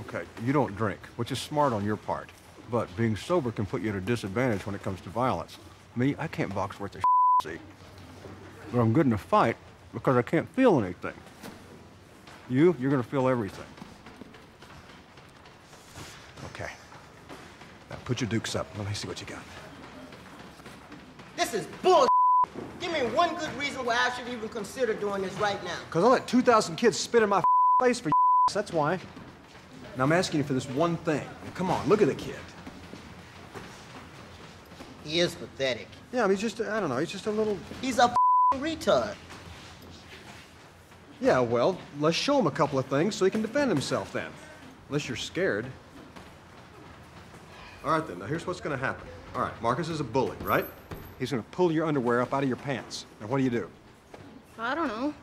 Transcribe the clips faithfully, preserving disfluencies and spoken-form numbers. Okay, you don't drink, which is smart on your part. But being sober can put you at a disadvantage when it comes to violence. Me, I can't box worth a see. But I'm good in a fight because I can't feel anything. You, you're gonna feel everything. Okay. Now put your dukes up. Let me see what you got. This is bullshit. Give me one good reason why I should even consider doing this right now. Because I let two thousand kids spit in my face for you. That's why. Now I'm asking you for this one thing. Now, come on, look at the kid. He is pathetic. Yeah, I mean, he's just, I don't know, he's just a little... He's a retard. Yeah, well, let's show him a couple of things so he can defend himself then. Unless you're scared. All right then, now here's what's gonna happen. All right, Marcus is a bully, right? He's gonna pull your underwear up out of your pants. Now what do you do? I don't know.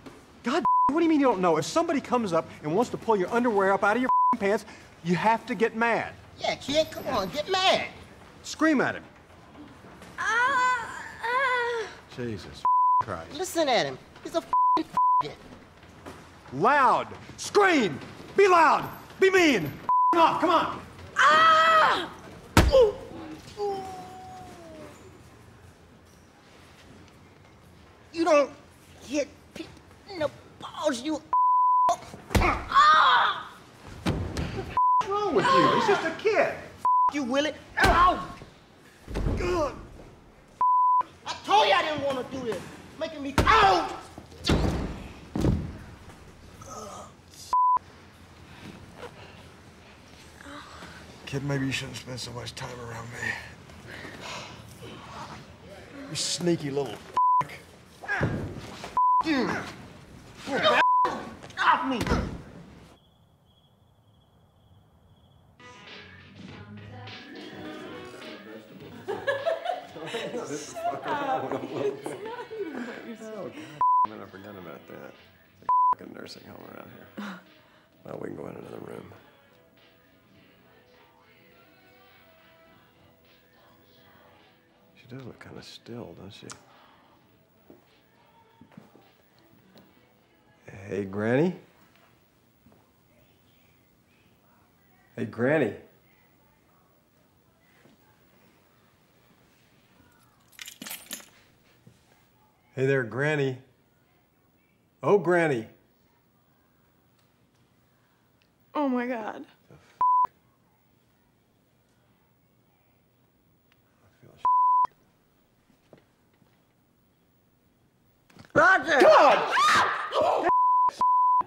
God, what do you mean you don't know? If somebody comes up and wants to pull your underwear up out of your pants, you have to get mad. Yeah, kid, come on, get mad. Scream at him. Uh, uh, Jesus Christ. Listen at him. He's a f***ing loud. Scream. Be loud. Be mean. F***ing off. Come on. Ah! Ooh. Ooh. You don't hit people in the balls, you ah! What's wrong with you? He's just a kid. F*** you, Willie. Ow! Good. I told you I didn't want to do this. Making me out. Oh, kid, maybe you shouldn't spend so much time around me. You sneaky little f***. You. Get off me. This is fucking wrong. It's not even about yourself. Oh, God. I forgot about that. It's a fucking nursing home around here. Well, we can go in another room. She does look kind of still, doesn't she? Hey, Granny? Hey, Granny. Hey there, Granny. Oh, Granny. Oh my God. The f I feel shit. Roger! God! Oh,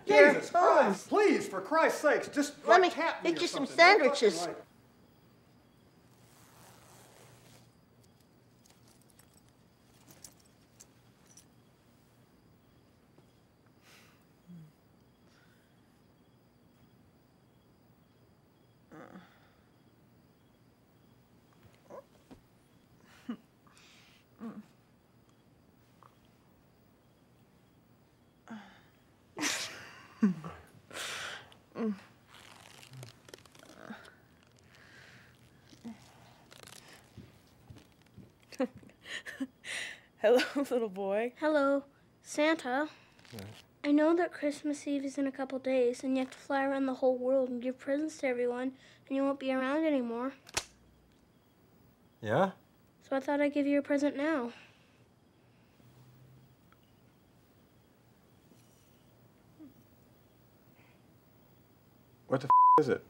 Jesus Christ! Please, for Christ's sakes, just let like, me make you some sandwiches. Hello, little boy. Hello, Santa. Yeah. I know that Christmas Eve is in a couple days, and you have to fly around the whole world and give presents to everyone, and you won't be around anymore. Yeah? So I thought I'd give you a present now. What the f is it?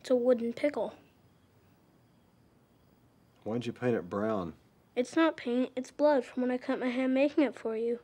It's a wooden pickle. Why'd you paint it brown? It's not paint, it's blood from when I cut my hand making it for you.